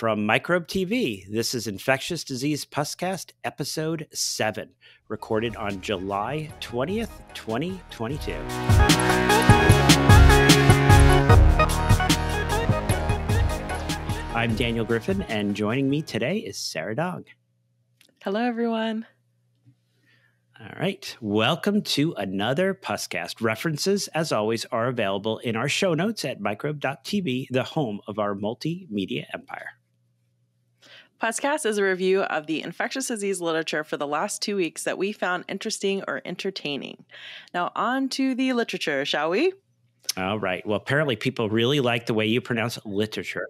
From Microbe TV, this is Infectious Disease Puscast, Episode 7, recorded on July 20th, 2022. I'm Daniel Griffin, and joining me today is Sarah Dog. Hello, everyone. All right. Welcome to another Puscast. References, as always, are available in our show notes at microbe.tv, the home of our multimedia empire. Puscast is a review of the infectious disease literature for the last 2 weeks that we found interesting or entertaining. Now on to the literature, shall we? All right. Well, apparently people really like the way you pronounce literature.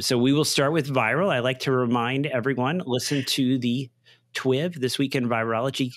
So we will start with viral. I like to remind everyone, listen to the TWIV, This Week in Virology,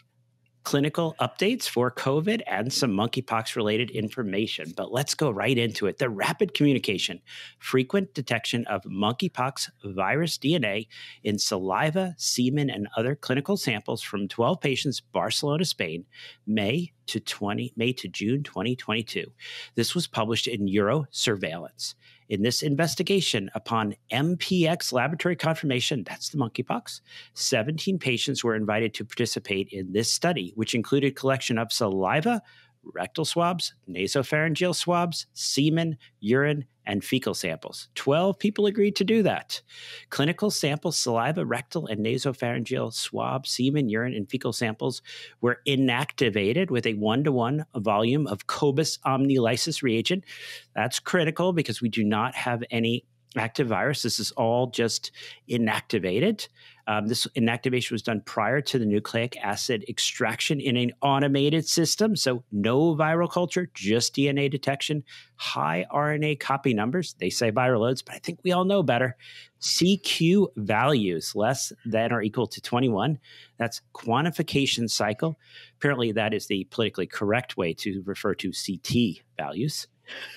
clinical updates for COVID and some monkeypox-related information. But let's go right into it. The rapid communication, frequent detection of monkeypox virus DNA in saliva, semen, and other clinical samples from 12 patients, Barcelona, Spain, May to June 2022. This was published in Euro Surveillance. In this investigation, upon MPX laboratory confirmation, that's the monkeypox, 17 patients were invited to participate in this study, which included collection of saliva, rectal swabs, nasopharyngeal swabs, semen, urine, and fecal samples. 12 people agreed to do that. Clinical samples, saliva, rectal, and nasopharyngeal swab, semen, urine, and fecal samples were inactivated with a 1-to-1 volume of Cobas OmniLysis reagent. That's critical because we do not have any active virus. This is all just inactivated. This inactivation was done prior to the nucleic acid extraction in an automated system. So no viral culture, just DNA detection, high RNA copy numbers. They say viral loads, but I think we all know better. CQ values less than or equal to 21. That's quantification cycle. Apparently that is the politically correct way to refer to CT values.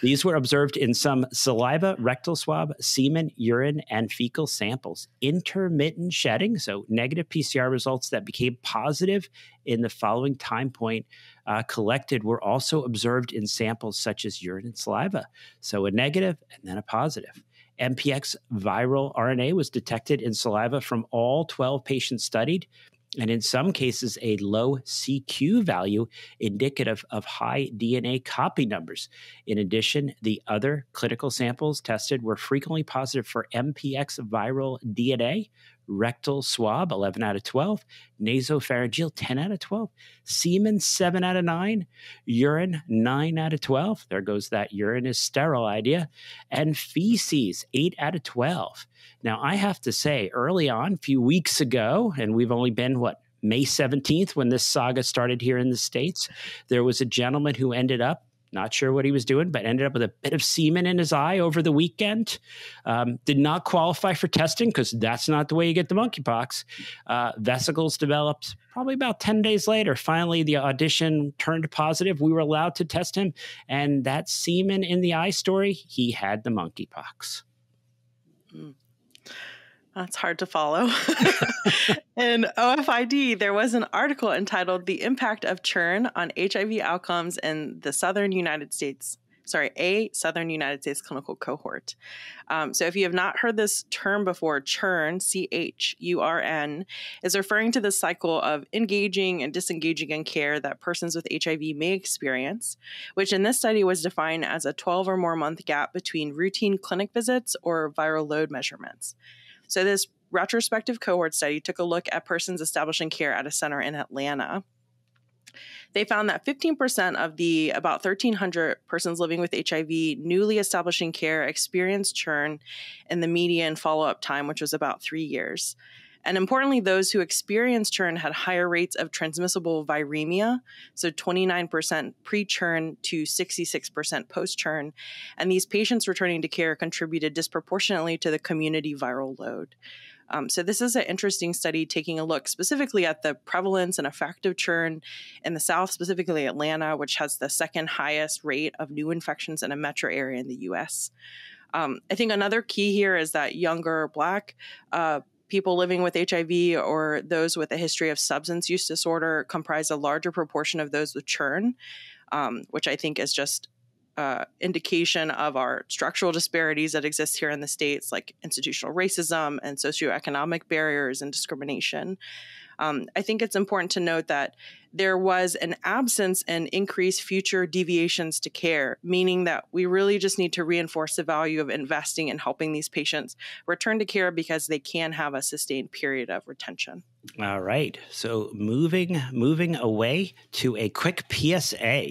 These were observed in some saliva, rectal swab, semen, urine, and fecal samples. Intermittent shedding, so negative PCR results that became positive in the following time point collected were also observed in samples such as urine and saliva. So a negative and then a positive. MPX viral RNA was detected in saliva from all 12 patients studied. And in some cases, a low CQ value indicative of high DNA copy numbers. In addition, the other clinical samples tested were frequently positive for MPX viral DNA, rectal swab, 11 out of 12, nasopharyngeal, 10 out of 12, semen, 7 out of 9, urine, 9 out of 12. There goes that urine is sterile idea. And feces, 8 out of 12. Now, I have to say, early on, a few weeks ago, and we've only been, May 17th, when this saga started here in the States, there was a gentleman who ended up, not sure what he was doing, but ended up with a bit of semen in his eye over the weekend. Did not qualify for testing because that's not the way you get the monkeypox. Vesicles developed probably about 10 days later. Finally, the audition turned positive. We were allowed to test him. And that semen in the eye story, he had the monkeypox. Mm. That's hard to follow. In OFID, there was an article entitled The Impact of CHURN on HIV Outcomes in the Southern United States, a Southern United States clinical cohort. So if you have not heard this term before, CHURN, C-H-U-R-N, is referring to the cycle of engaging and disengaging in care that persons with HIV may experience, which in this study was defined as a 12 or more month gap between routine clinic visits or viral load measurements. So this retrospective cohort study took a look at persons establishing care at a center in Atlanta. They found that 15% of the about 1,300 persons living with HIV newly establishing care experienced churn in the median follow-up time, which was about 3 years. And importantly, those who experienced churn had higher rates of transmissible viremia, so 29% pre-churn to 66% post-churn. And these patients returning to care contributed disproportionately to the community viral load. So this is an interesting study taking a look specifically at the prevalence and effect of churn in the South, specifically Atlanta, which has the second highest rate of new infections in a metro area in the U.S. I think another key here is that younger Black people living with HIV or those with a history of substance use disorder comprise a larger proportion of those with churn, which I think is just indication of our structural disparities that exist here in the States, like institutional racism and socioeconomic barriers and discrimination. I think it's important to note that there was an absence and increased future deviations to care, meaning that we really just need to reinforce the value of investing in helping these patients return to care because they can have a sustained period of retention. All right. So moving away to a quick PSA.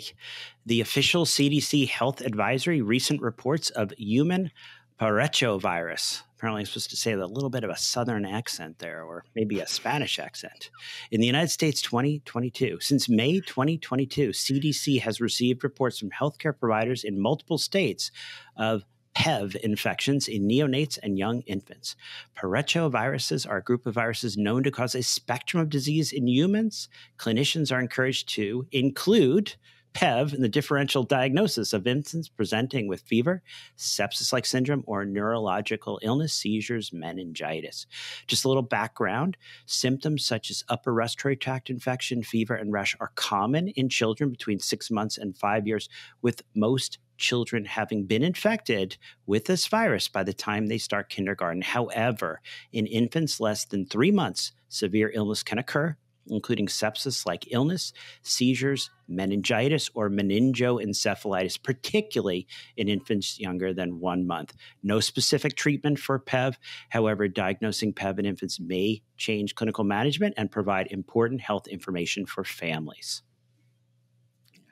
The official CDC health advisory recent reports of human parvovirus. Apparently I'm supposed to say with a little bit of a Southern accent there, or maybe a Spanish accent. In the United States 2022, since May 2022, CDC has received reports from healthcare providers in multiple states of PEV infections in neonates and young infants. Parvoviruses are a group of viruses known to cause a spectrum of disease in humans. Clinicians are encouraged to include PEV in the differential diagnosis of infants presenting with fever, sepsis-like syndrome, or neurological illness, seizures, meningitis. Just a little background. Symptoms such as upper respiratory tract infection, fever, and rash are common in children between 6 months and 5 years, with most children having been infected with this virus by the time they start kindergarten. However, in infants less than 3 months, severe illness can occur, including sepsis-like illness, seizures, meningitis, or meningoencephalitis, particularly in infants younger than 1 month. No specific treatment for PEV. However, diagnosing PEV in infants may change clinical management and provide important health information for families.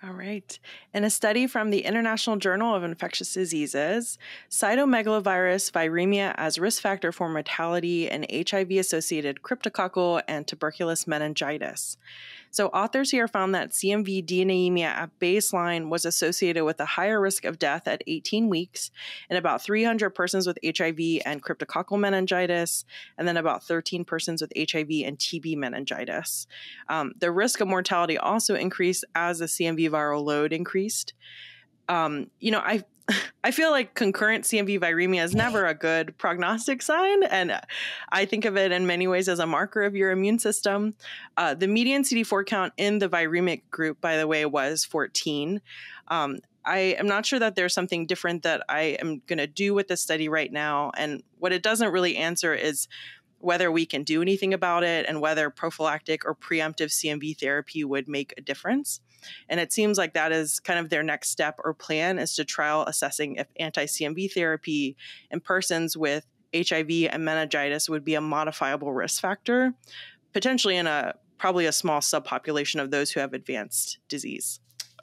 All right. In a study from the International Journal of Infectious Diseases, cytomegalovirus viremia as risk factor for mortality in HIV-associated cryptococcal and tuberculous meningitis. So authors here found that CMV DNAemia at baseline was associated with a higher risk of death at 18 weeks in about 300 persons with HIV and cryptococcal meningitis, and then about 13 persons with HIV and TB meningitis. The risk of mortality also increased as the CMV viral load increased. You know, I feel like concurrent CMV viremia is never a good prognostic sign, and I think of it in many ways as a marker of your immune system. The median CD4 count in the viremic group, by the way, was 14. I am not sure that there's something different that I am going to do with this study right now, and what it doesn't really answer is whether we can do anything about it and whether prophylactic or preemptive CMV therapy would make a difference. And it seems like that is kind of their next step or plan, is to trial assessing if anti-CMV therapy in persons with HIV and meningitis would be a modifiable risk factor, potentially in a probably a small subpopulation of those who have advanced disease.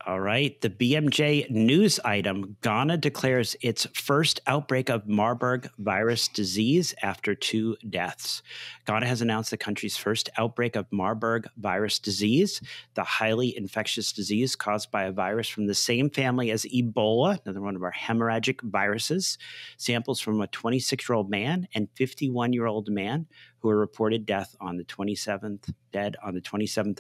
All right. The BMJ news item, Ghana declares its first outbreak of Marburg virus disease after 2 deaths. Ghana has announced the country's first outbreak of Marburg virus disease, the highly infectious disease caused by a virus from the same family as Ebola, another one of our hemorrhagic viruses. Samples from a 26-year-old man and 51-year-old man who were reported dead on the 27th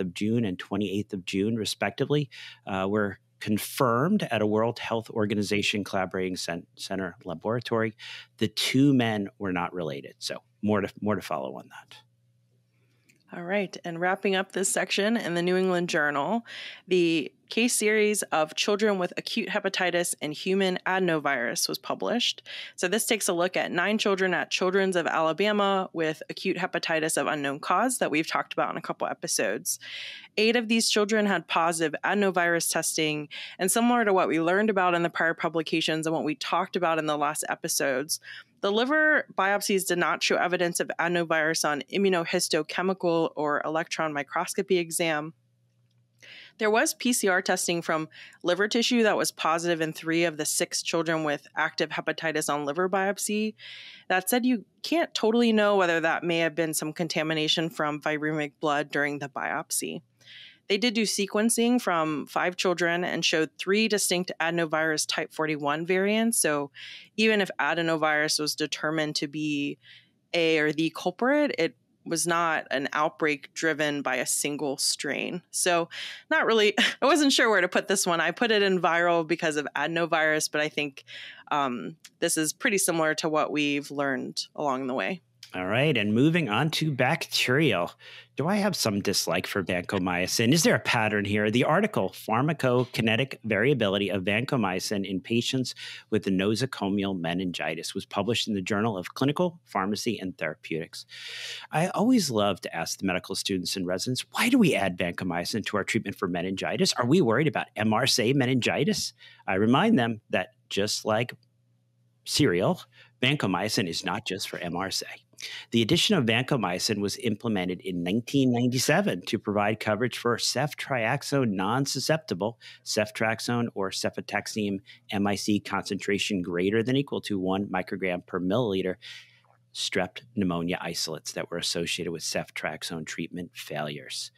of June and 28th of June, respectively, were confirmed at a World Health Organization collaborating center laboratory. The 2 men were not related. So more to follow on that. All right. And wrapping up this section in the New England Journal, the case series of children with acute hepatitis and human adenovirus was published. So this takes a look at 9 children at Children's of Alabama with acute hepatitis of unknown cause that we've talked about in a couple episodes. 8 of these children had positive adenovirus testing, and similar to what we learned about in the prior publications and what we talked about in the last episodes, the liver biopsies did not show evidence of adenovirus on immunohistochemical or electron microscopy exam. There was PCR testing from liver tissue that was positive in 3 of the 6 children with active hepatitis on liver biopsy. That said, you can't totally know whether that may have been some contamination from viremic blood during the biopsy. They did do sequencing from 5 children and showed 3 distinct adenovirus type 41 variants. So even if adenovirus was determined to be a or the culprit, it was not an outbreak driven by a single strain. So not really, I wasn't sure where to put this one. I put it in viral because of adenovirus, but I think this is pretty similar to what we've learned along the way. All right. And moving on to bacterial. Do I have some dislike for vancomycin? Is there a pattern here? The article, Pharmacokinetic Variability of Vancomycin in Patients with Nosocomial Meningitis, was published in the Journal of Clinical Pharmacy and Therapeutics. I always love to ask the medical students and residents, why do we add vancomycin to our treatment for meningitis? Are we worried about MRSA meningitis? I remind them that just like cereal, vancomycin is not just for MRSA. The addition of vancomycin was implemented in 1997 to provide coverage for ceftriaxone non-susceptible, ceftriaxone or cefotaxime MIC concentration greater than or equal to 1 microgram per milliliter strep pneumonia isolates that were associated with ceftriaxone treatment failures.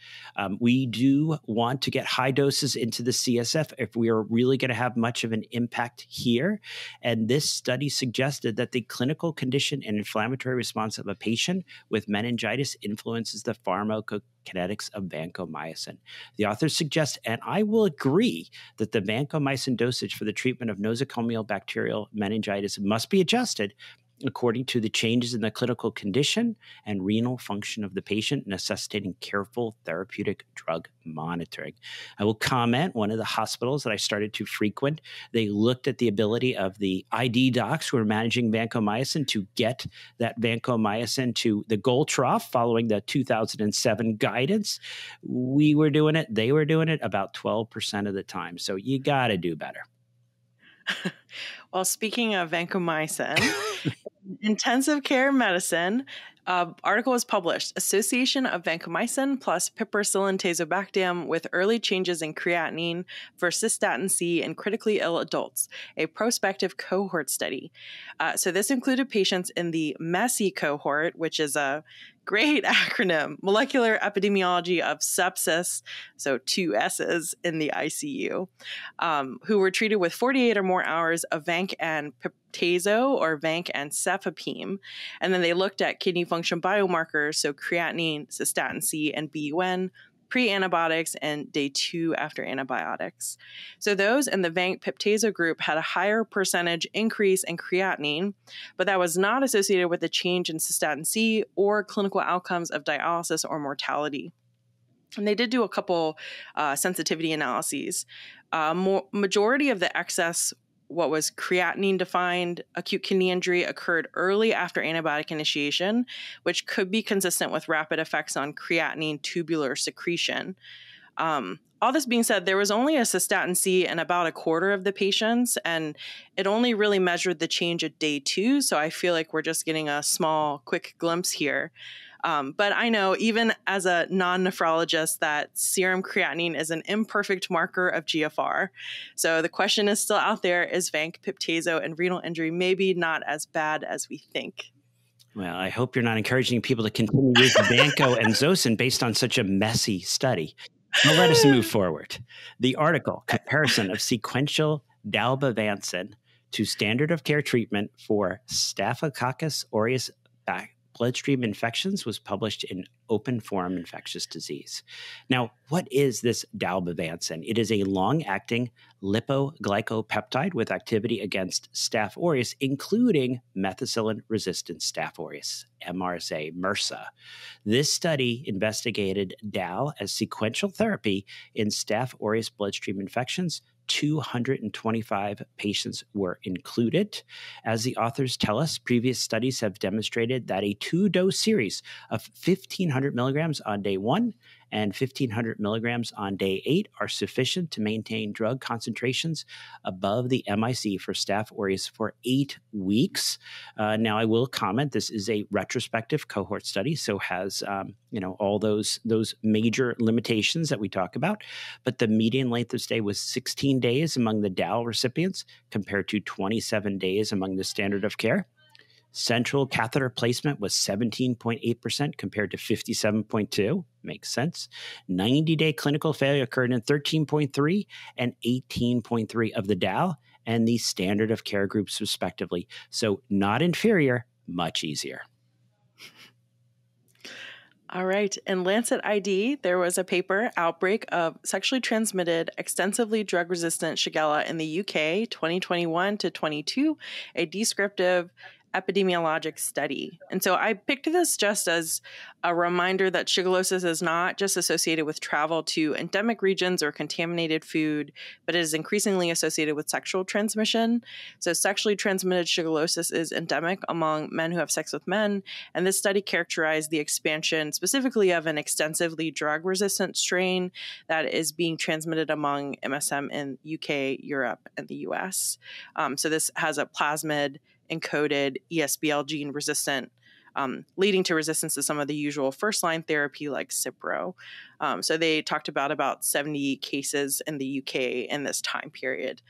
We do want to get high doses into the CSF if we are really going to have much of an impact here. And this study suggested that the clinical condition and inflammatory response of a patient with meningitis influences the pharmacokinetics of vancomycin. The authors suggest, and I will agree, that the vancomycin dosage for the treatment of nosocomial bacterial meningitis must be adjusted according to the changes in the clinical condition and renal function of the patient, necessitating careful therapeutic drug monitoring. I will comment, one of the hospitals that I started to frequent, they looked at the ability of the ID docs who are managing vancomycin to get that vancomycin to the goal trough following the 2007 guidance. We were doing it, they were doing it about 12% of the time. So you got to do better. Well, speaking of vancomycin, intensive care medicine, article was published, Association of Vancomycin plus Piperacillin Tazobactam with Early Changes in Creatinine for Cystatin C in Critically Ill Adults, a prospective cohort study. So this included patients in the MESI cohort, which is a great acronym, Molecular Epidemiology of Sepsis, so 2 S's in the ICU, who were treated with 48 or more hours of vanc and tazo or vanc and cefepime. And then they looked at kidney function biomarkers, so creatinine, cystatin C, and BUN, pre-antibiotics, and day 2 after antibiotics. So those in the vanc-piptazo group had a higher percentage increase in creatinine, but that was not associated with a change in cystatin C or clinical outcomes of dialysis or mortality. And they did do a couple sensitivity analyses. Majority of the excess, what was creatinine-defined acute kidney injury, occurred early after antibiotic initiation, which could be consistent with rapid effects on creatinine tubular secretion. All this being said, there was only a cystatin C in about a quarter of the patients, and it only really measured the change at day 2, so I feel like we're just getting a small, quick glimpse here. But I know, even as a non-nephrologist, that serum creatinine is an imperfect marker of GFR. So the question is still out there, is vanc-piptazo and renal injury maybe not as bad as we think? Well, I hope you're not encouraging people to continue with vanco and zosin based on such a messy study. Now let us move forward. The article, Comparison of Sequential Dalbavancin to Standard of Care Treatment for Staphylococcus aureus bloodstream infections, was published in Open Forum Infectious Disease. Now, what is this dalbavancin? It is a long-acting lipoglycopeptide with activity against Staph aureus, including methicillin-resistant Staph aureus, MRSA, MRSA. This study investigated DAL as sequential therapy in Staph aureus bloodstream infections. 225 patients were included. As the authors tell us, previous studies have demonstrated that a 2-dose series of 1,500 milligrams on day 1 and 1,500 milligrams on day 8 are sufficient to maintain drug concentrations above the MIC for Staph aureus for 8 weeks. Now, I will comment, this is a retrospective cohort study, so has all those major limitations that we talk about. But the median length of stay was 16 days among the DAL recipients compared to 27 days among the standard of care. Central catheter placement was 17.8% compared to 57.2%. Makes sense. 90-day clinical failure occurred in 13.3% and 18.3% of the DAL and the standard of care groups, respectively. So not inferior, much easier. All right. In Lancet ID, there was a paper, Outbreak of Sexually Transmitted Extensively Drug-Resistant Shigella in the UK, 2021-22, a descriptive epidemiologic study. And so I picked this just as a reminder that shigellosis is not just associated with travel to endemic regions or contaminated food, but it is increasingly associated with sexual transmission. So sexually transmitted shigellosis is endemic among men who have sex with men. And this study characterized the expansion specifically of an extensively drug-resistant strain that is being transmitted among MSM in UK, Europe, and the US. So this has a plasmid encoded ESBL gene resistant, leading to resistance to some of the usual first-line therapy like Cipro. So they talked about 70 cases in the UK in this time period.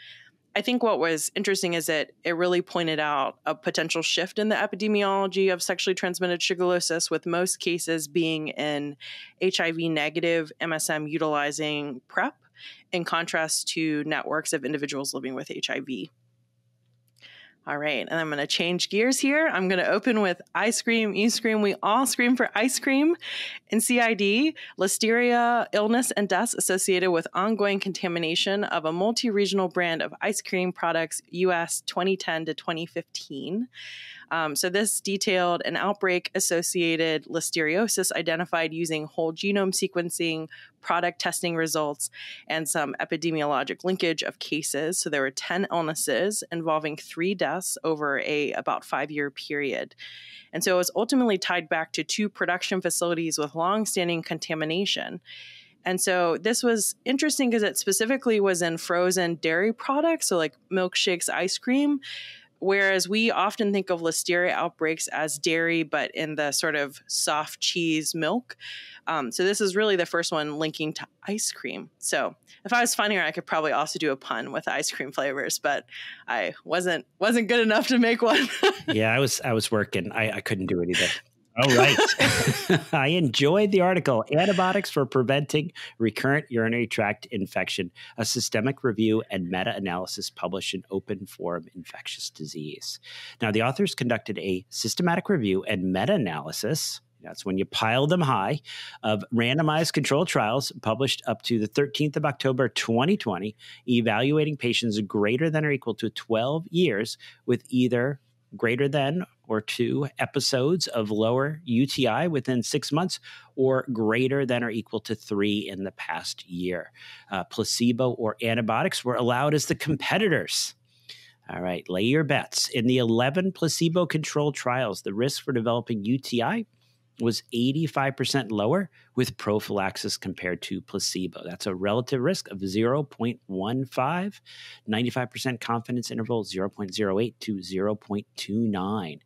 I think what was interesting is that it really pointed out a potential shift in the epidemiology of sexually transmitted shigellosis, with most cases being in HIV-negative MSM utilizing PrEP, in contrast to networks of individuals living with HIV. All right, and I'm going to change gears here. I'm going to open with ice cream, you scream, we all scream for ice cream. In CID, Listeria illness and deaths associated with ongoing contamination of a multi-regional brand of ice cream products, U.S. 2010-2015. So this detailed an outbreak-associated listeriosis identified using whole genome sequencing, product testing results, and some epidemiologic linkage of cases. So there were 10 illnesses involving 3 deaths over a about 5-year period. And so it was ultimately tied back to 2 production facilities with longstanding contamination. And so this was interesting because it specifically was in frozen dairy products, so like milkshakes, ice cream, whereas we often think of Listeria outbreaks as dairy, but in the sort of soft cheese milk. So this is really the first one linking to ice cream. So if I was funnier, I could probably also do a pun with ice cream flavors, but I wasn't good enough to make one. Yeah, I was working. I couldn't do it either. All right. I enjoyed the article, Antibiotics for Preventing Recurrent Urinary Tract Infection, a systemic review and meta-analysis published in Open Forum Infectious Disease. Now, the authors conducted a systematic review and meta-analysis, that's when you pile them high, of randomized controlled trials published up to the 13th of October, 2020, evaluating patients greater than or equal to 12 years with either greater than or 2 episodes of lower UTI within 6 months, or greater than or equal to 3 in the past year. Placebo or antibiotics were allowed as the competitors. All right, lay your bets. In the 11 placebo-controlled trials, the risk for developing UTI was 85% lower with prophylaxis compared to placebo. That's a relative risk of 0.15, 95% confidence interval 0.08 to 0.29.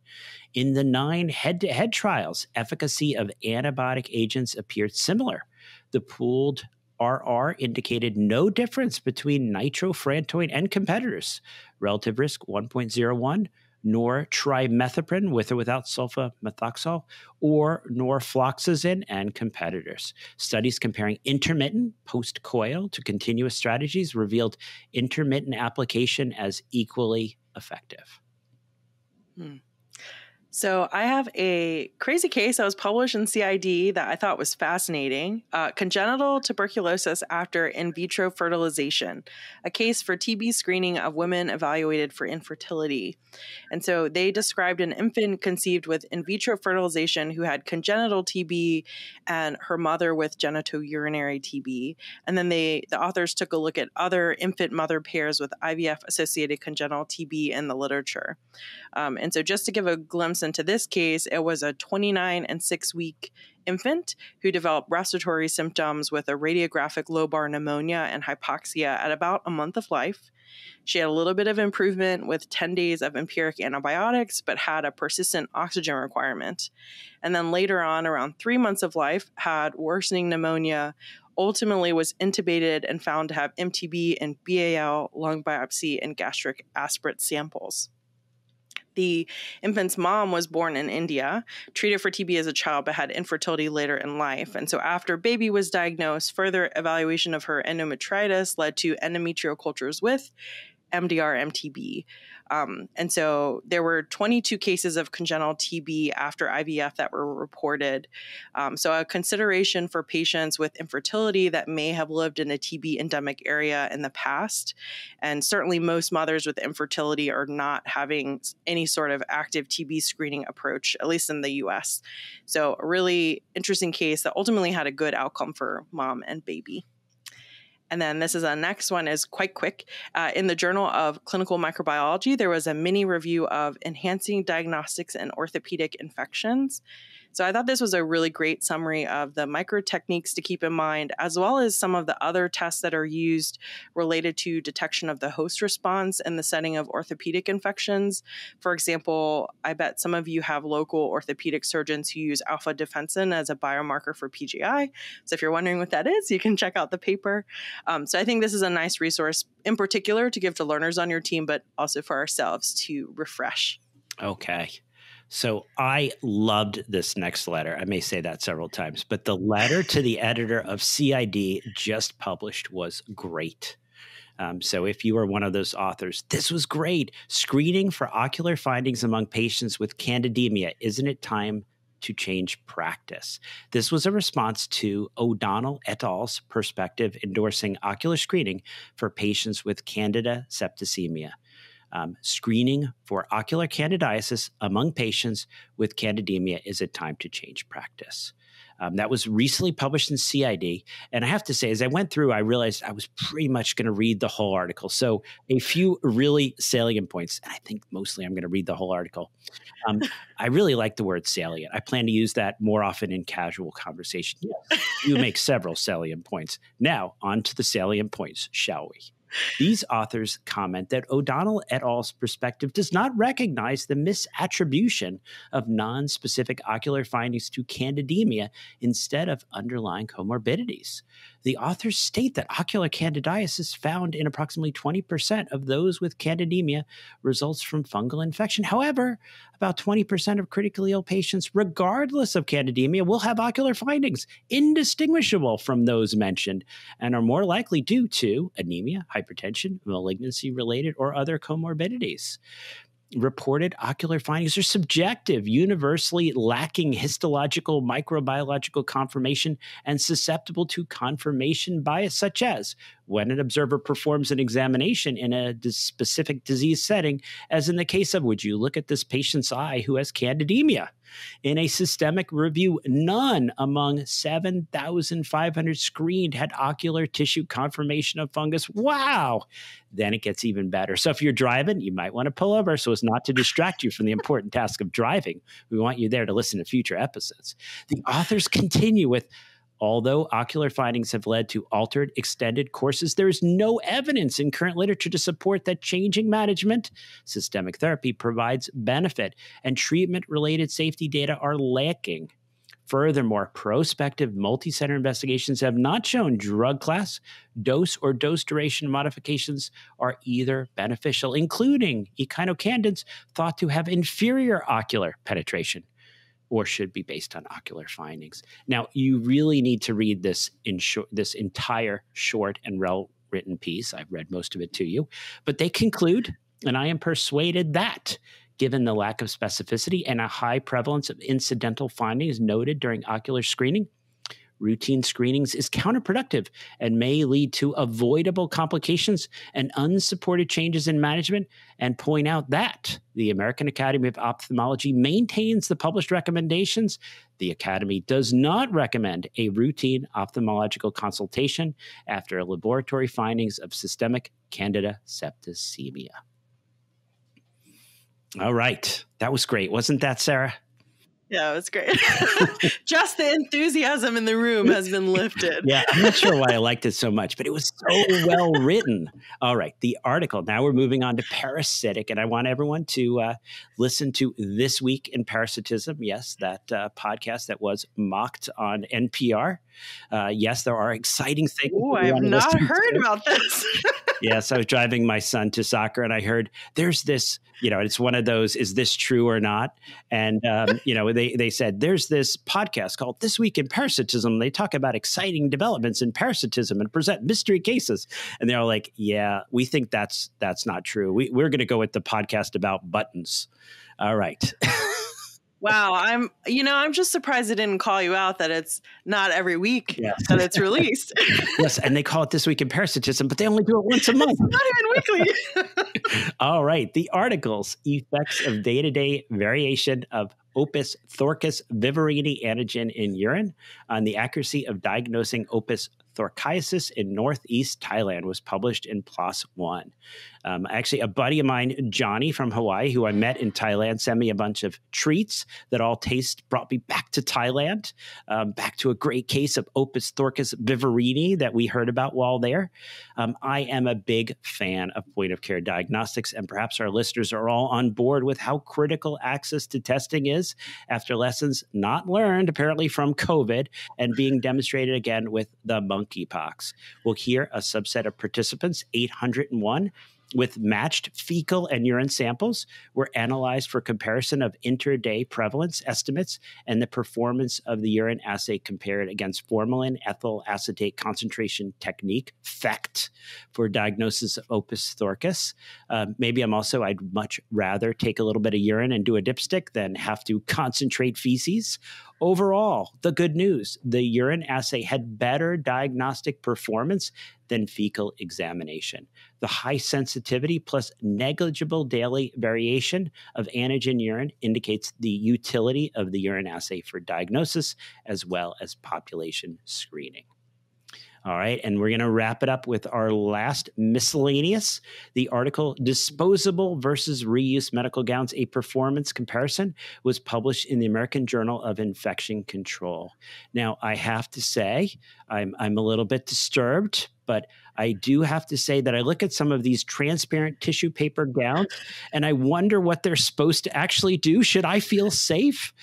In the 9 head-to-head trials, efficacy of antibiotic agents appeared similar. The pooled RR indicated no difference between nitrofrantoin and competitors. Relative risk 1.01. nor trimethoprim with or without sulfamethoxal, or norfloxacin and competitors. Studies comparing intermittent post-coil to continuous strategies revealed intermittent application as equally effective. So I have a crazy case that was published in CID that I thought was fascinating. Congenital tuberculosis after in vitro fertilization, a case for TB screening of women evaluated for infertility. And so they described an infant conceived with in vitro fertilization who had congenital TB and her mother with genitourinary TB. And then the authors took a look at other infant mother pairs with IVF-associated congenital TB in the literature. And so just to give a glimpse into this case, it was a 29 and 6-week infant who developed respiratory symptoms with a radiographic lobar pneumonia and hypoxia at about a month of life. She had a little bit of improvement with 10 days of empiric antibiotics, but had a persistent oxygen requirement. And then later on, around 3 months of life, had worsening pneumonia, ultimately was intubated and found to have MTB and BAL lung biopsy and gastric aspirate samples. The infant's mom was born in India, treated for TB as a child, but had infertility later in life. And so after baby was diagnosed, further evaluation of her endometritis led to endometrial cultures with MDR, MTB. And so there were 22 cases of congenital TB after IVF that were reported. So a consideration for patients with infertility that may have lived in a TB endemic area in the past. And certainly most mothers with infertility are not having any sort of active TB screening approach, at least in the US. So a really interesting case that ultimately had a good outcome for mom and baby. And then this is the next one is quite quick. In the Journal of Clinical Microbiology, there was a mini review of enhancing diagnostics and orthopedic infections. So I thought this was a really great summary of the micro techniques to keep in mind, as well as some of the other tests that are used related to detection of the host response in the setting of orthopedic infections. For example, I bet some of you have local orthopedic surgeons who use alpha defensin as a biomarker for PJI. So if you're wondering what that is, you can check out the paper. So I think this is a nice resource in particular to give to learners on your team, but also for ourselves to refresh. Okay. So I loved this next letter. I may say that several times, but the letter to the editor of CID just published was great. So if you are one of those authors, this was great. Screening for ocular findings among patients with candidemia. Isn't it time to change practice? This was a response to O'Donnell et al.'s perspective endorsing ocular screening for patients with candida septicemia. Screening for ocular candidiasis among patients with candidemia is a time to change practice. That was recently published in CID. And I have to say, as I went through, I realized I was pretty much going to read the whole article. So a few really salient points, and I think mostly I'm going to read the whole article. I really like the word salient. I plan to use that more often in casual conversation. Yes, you make several salient points. Now, on to the salient points, shall we? These authors comment that O'Donnell et al.'s perspective does not recognize the misattribution of non-specific ocular findings to candidemia instead of underlying comorbidities. The authors state that ocular candidiasis found in approximately 20% of those with candidemia results from fungal infection. However, about 20% of critically ill patients, regardless of candidemia, will have ocular findings indistinguishable from those mentioned and are more likely due to anemia, hypertension, malignancy-related, or other comorbidities. Reported ocular findings are subjective, universally lacking histological, microbiological confirmation, and susceptible to confirmation bias, such as when an observer performs an examination in a specific disease setting, as in the case of, would you look at this patient's eye who has candidemia? In a systemic review, none among 7,500 screened had ocular tissue confirmation of fungus. Wow. Then it gets even better. So if you're driving, you might want to pull over so as not to distract you from the important task of driving. We want you there to listen to future episodes. The authors continue with, although ocular findings have led to altered, extended courses, there is no evidence in current literature to support that changing management, systemic therapy, provides benefit, and treatment-related safety data are lacking. Furthermore, prospective multicenter investigations have not shown drug class, dose, or dose duration modifications are either beneficial, including echinocandins thought to have inferior ocular penetration, or should be based on ocular findings. Now, you really need to read this entire short and well-written piece. I've read most of it to you. But they conclude, and I am persuaded that, given the lack of specificity and a high prevalence of incidental findings noted during ocular screening, routine screenings is counterproductive and may lead to avoidable complications and unsupported changes in management, and point out that the American Academy of Ophthalmology maintains the published recommendations. The Academy does not recommend a routine ophthalmological consultation after laboratory findings of systemic candida septicemia. All right. That was great. Wasn't that, Sarah? Yeah, it was great. Just the enthusiasm in the room has been lifted. Yeah, I'm not sure why I liked it so much, but it was so well written. All right, the article. Now we're moving on to parasitic, and I want everyone to listen to This Week in Parasitism. Yes, that podcast that was mocked on NPR. Yes, there are exciting things. Oh, I have not heard about this. Yes, I was driving my son to soccer, and I heard there's this, you know, it's one of those, is this true or not? And, you know, they said, there's this podcast called This Week in Parasitism. They talk about exciting developments in parasitism and present mystery cases. And they're all like, yeah, we think that's not true. We're going to go with the podcast about buttons. All right. Wow. I'm just surprised it didn't call you out that it's not every week that it's released. Yes. And they call it This Week in Parasitism, but they only do it once a month. It's not even weekly. All right. The articles, effects of day-to-day variation of Opisthorchis viverrini antigen in urine on the accuracy of diagnosing Opisthorchiasis in northeast Thailand was published in PLOS One. Actually, a buddy of mine, Johnny from Hawaii, who I met in Thailand, sent me a bunch of treats that all taste brought me back to Thailand, back to a great case of Opisthorchis viverrini that we heard about while there. I am a big fan of point-of-care diagnostics, and perhaps our listeners are all on board with how critical access to testing is after lessons not learned, apparently, from COVID and being demonstrated again with the monkeypox. We'll hear a subset of participants, 801, with matched fecal and urine samples were analyzed for comparison of inter-day prevalence estimates and the performance of the urine assay compared against formalin ethyl acetate concentration technique, FECT, for diagnosis of Opisthorchis. Maybe I'd much rather take a little bit of urine and do a dipstick than have to concentrate feces. Overall, the good news, the urine assay had better diagnostic performance than fecal examination. The high sensitivity plus negligible daily variation of antigen urine indicates the utility of the urine assay for diagnosis as well as population screening. All right, and we're going to wrap it up with our last miscellaneous, the article Disposable versus Reuse Medical Gowns, a Performance Comparison, was published in the American Journal of Infection Control. Now, I have to say, I'm a little bit disturbed, but I do have to say that I look at some of these transparent tissue paper gowns and I wonder what they're supposed to actually do. Should I feel safe?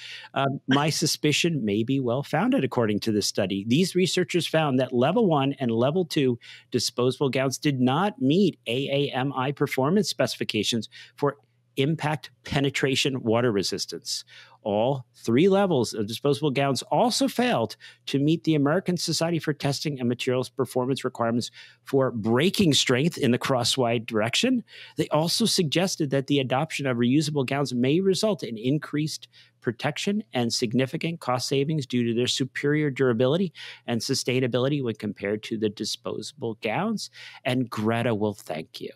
My suspicion may be well-founded, according to this study. These researchers found that level 1 and level 2 disposable gowns did not meet AAMI performance specifications for impact penetration water resistance. All 3 levels of disposable gowns also failed to meet the American Society for Testing and Materials performance requirements for breaking strength in the crosswide direction. They also suggested that the adoption of reusable gowns may result in increased protection and significant cost savings due to their superior durability and sustainability when compared to the disposable gowns. And Greta will thank you.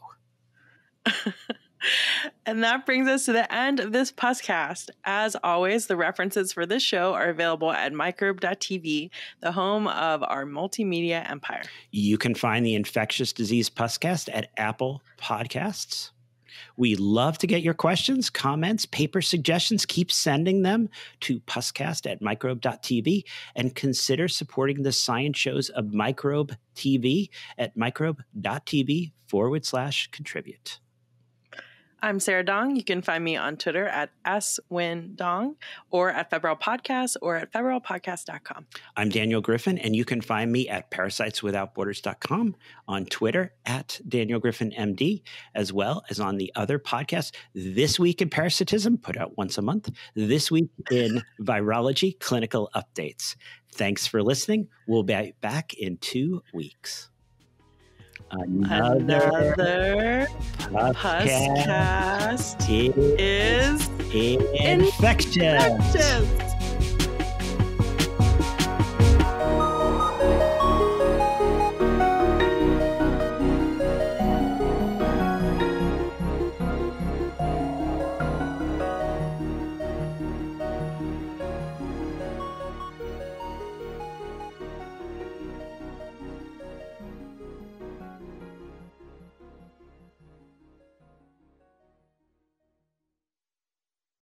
And that brings us to the end of this podcast. As always, the references for this show are available at microbe.tv, the home of our multimedia empire. You can find the Infectious Disease Puscast at Apple Podcasts. We love to get your questions, comments, paper suggestions. Keep sending them to puscast@microbe.tv and consider supporting the science shows of Microbe TV at microbe.tv/contribute. I'm Sarah Dong. You can find me on Twitter at @swindong or at Febrile Podcast or at febrilepodcast.com. I'm Daniel Griffin, and you can find me at parasiteswithoutborders.com, on Twitter at Daniel Griffin MD, as well as on the other podcast, This Week in Parasitism, put out once a month, This Week in Virology, Clinical Updates. Thanks for listening. We'll be back in 2 weeks. Another podcast is infectious.